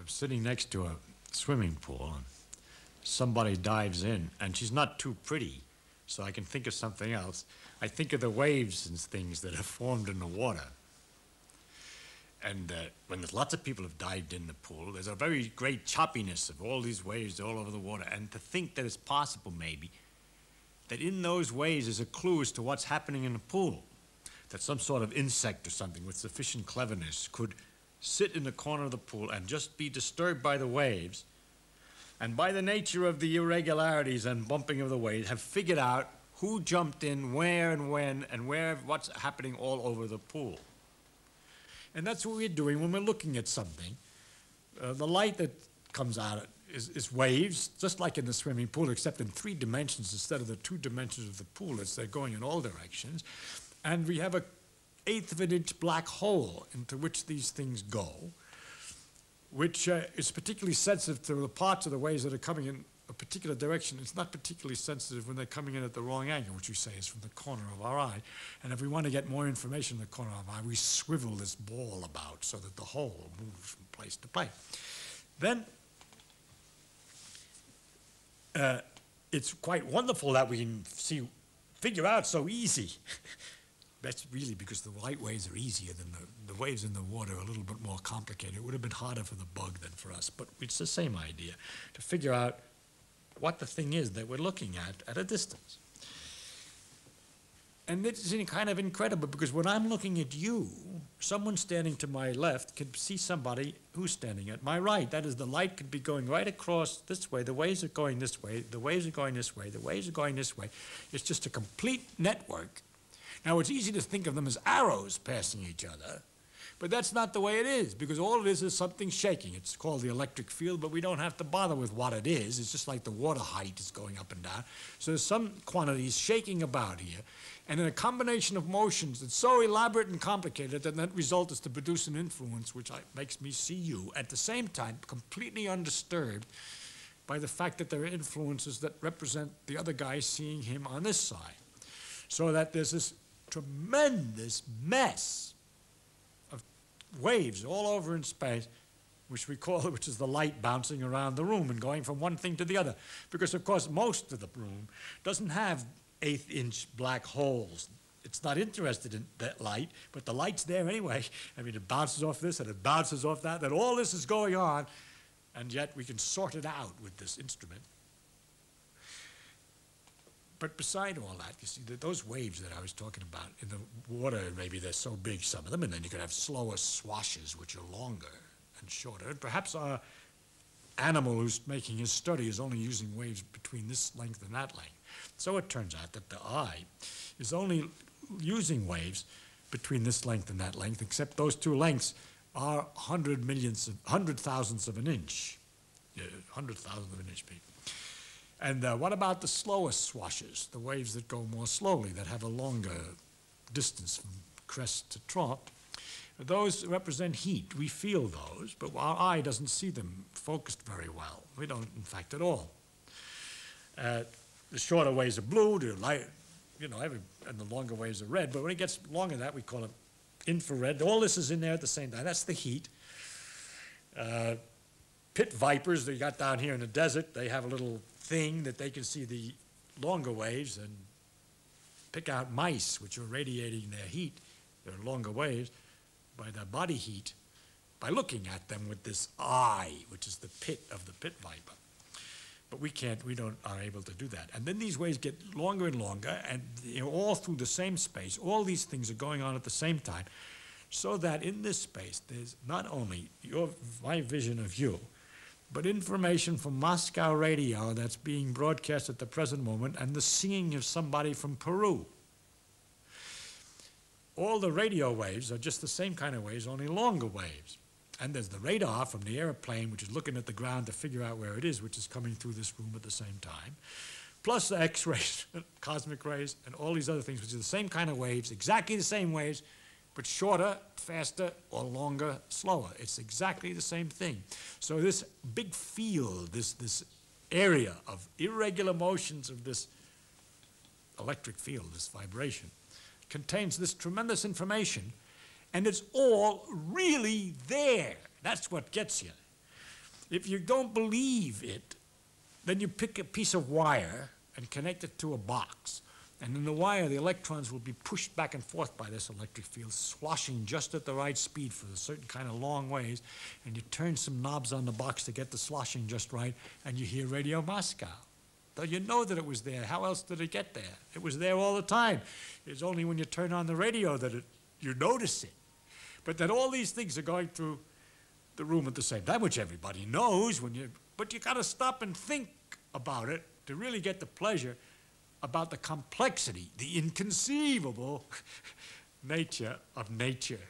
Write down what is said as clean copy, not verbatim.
I'm sitting next to a swimming pool and somebody dives in, and she's not too pretty, so I can think of something else. I think of the waves and things that have formed in the water. And when there's lots of people have dived in the pool, there's a very great choppiness of all these waves all over the water. And to think that it's possible, maybe, that in those waves is a clue as to what's happening in the pool, that some sort of insect or something with sufficient cleverness could sit in the corner of the pool and just be disturbed by the waves, and by the nature of the irregularities and bumping of the waves, have figured out who jumped in, where and when, and where what's happening all over the pool. And that's what we're doing when we're looking at something. The light that comes out is waves, just like in the swimming pool, except in 3 dimensions instead of the 2 dimensions of the pool, as they're going in all directions. And we have a 1/8 of an inch black hole into which these things go, which is particularly sensitive to the parts of the waves that are coming in a particular direction. It's not particularly sensitive when they're coming in at the wrong angle, which we say is from the corner of our eye. And if we want to get more information in the corner of our eye, we swivel this ball about so that the hole moves from place to place. Then it's quite wonderful that we can figure out so easy. That's really because the light waves are easier than the waves in the water are a little bit more complicated. It would have been harder for the bug than for us, but it's the same idea, to figure out what the thing is that we're looking at a distance. And it's kind of incredible, because when I'm looking at you, someone standing to my left could see somebody who's standing at my right. That is, the light could be going right across this way, the waves are going this way, the waves are going this way, the waves are going this way. It's just a complete network. Now, it's easy to think of them as arrows passing each other, but that's not the way it is, because all it is something shaking. It's called the electric field, but we don't have to bother with what it is. It's just like the water height is going up and down. So there's some quantities shaking about here, and in a combination of motions that's so elaborate and complicated that the result is to produce an influence which makes me see you at the same time completely undisturbed by the fact that there are influences that represent the other guy seeing him on this side. So that there's this tremendous mess of waves all over in space, which we call, which is the light bouncing around the room and going from one thing to the other. Because, of course, most of the room doesn't have 1/8-inch black holes. It's not interested in that light, but the light's there anyway. I mean, it bounces off this and it bounces off that, and all this is going on, and yet we can sort it out with this instrument. But beside all that, you see, that those waves that I was talking about in the water, maybe they're so big, some of them, and then you could have slower swashes, which are longer and shorter. And perhaps our animal who's making his study is only using waves between this length and that length. So it turns out that the eye is only using waves between this length and that length, except those 2 lengths are 100 thousandths of an inch. Yeah, 100 thousandths of an inch big. And what about the slowest swashes, the waves that go more slowly, that have a longer distance from crest to trough? Those represent heat. We feel those, but our eye doesn't see them focused very well. We don't, in fact, at all. The shorter waves are blue, the light, you know, and the longer waves are red. But when it gets longer than that, we call it infrared. All this is in there at the same time. That's the heat. Pit vipers that you got down here in the desert, they have a little thing that they can see the longer waves and pick out mice, which are radiating their heat, their longer waves, by their body heat, by looking at them with this eye, which is the pit of the pit viper. But we aren't able to do that. And then these waves get longer and longer, and all through the same space, all these things are going on at the same time, so that in this space, there's not only my vision of you, but information from Moscow radio that's being broadcast at the present moment, and the singing of somebody from Peru. All the radio waves are just the same kind of waves, only longer waves. And there's the radar from the airplane, which is looking at the ground to figure out where it is, which is coming through this room at the same time, plus the X-rays, cosmic rays, and all these other things, which are the same kind of waves, exactly the same waves, but shorter, faster, or longer, slower. It's exactly the same thing. So this big field, this area of irregular motions of this electric field, this vibration, contains this tremendous information, and it's all really there. That's what gets you. If you don't believe it, then you pick a piece of wire and connect it to a box. And in the wire, the electrons will be pushed back and forth by this electric field, sloshing just at the right speed for a certain kind of long ways. And you turn some knobs on the box to get the sloshing just right, and you hear Radio Moscow. Though you know that it was there. How else did it get there? It was there all the time. It's only when you turn on the radio that you notice it. But that all these things are going through the room at the same time, which everybody knows, but you got to stop and think about it to really get the pleasure about the complexity, the inconceivable nature of nature.